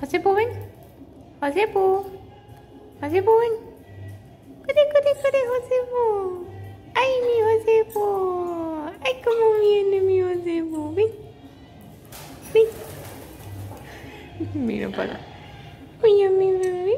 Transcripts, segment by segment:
How's it going? How's it going? How's it going? How's it going? Ay, mi Josebo. Ay, como viene mi Josebo. Ven. Ven. Mira para acá. Oye, mi bebé.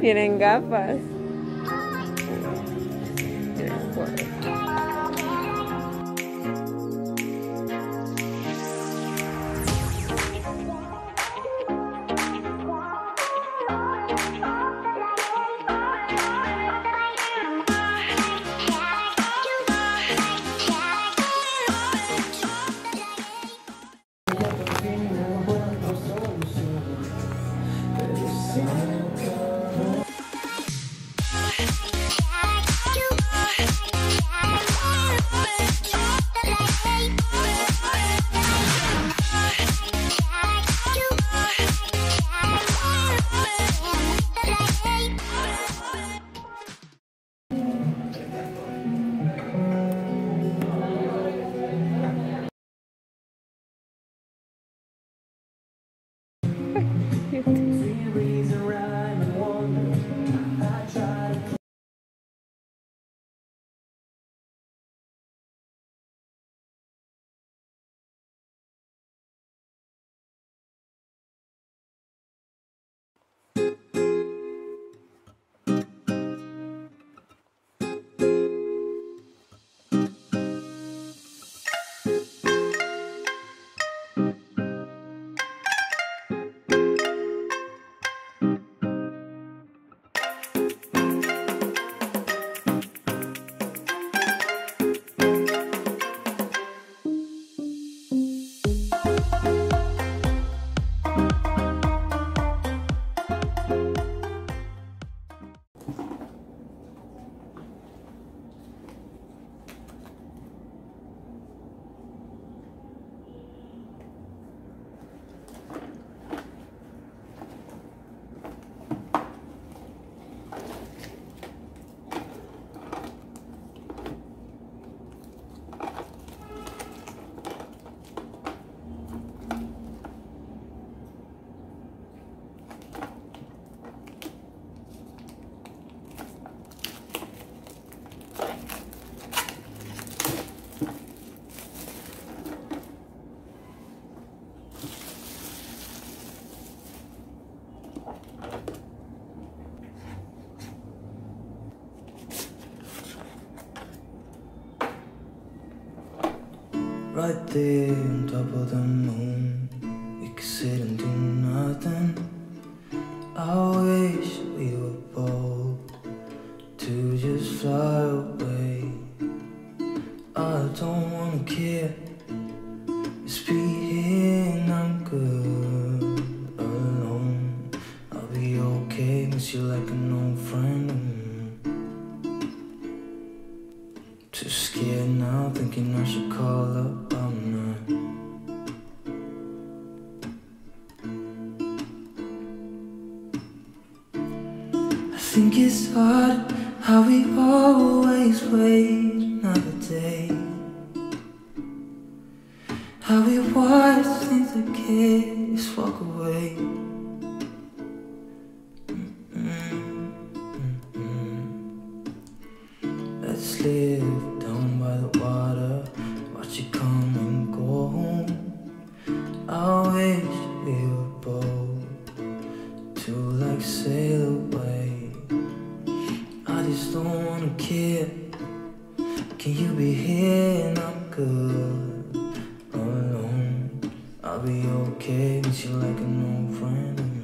Tienen gafas. right there on top of the moon. We could sit and do nothing. I wish we were bold to just fly away. I don't wanna care, just be here and I'm good alone. I'll be okay, miss you like an old friend. Too scared now, thinking I should call up, I'm not. I think it's odd how we always wait another day, how we watch things that can't just walk away. Let's live down by the water, watch it come and go home. I wish we were bold to like sail away. I just don't wanna care. Can you be here and I'm good alone? I'll be okay, miss you like an old friend.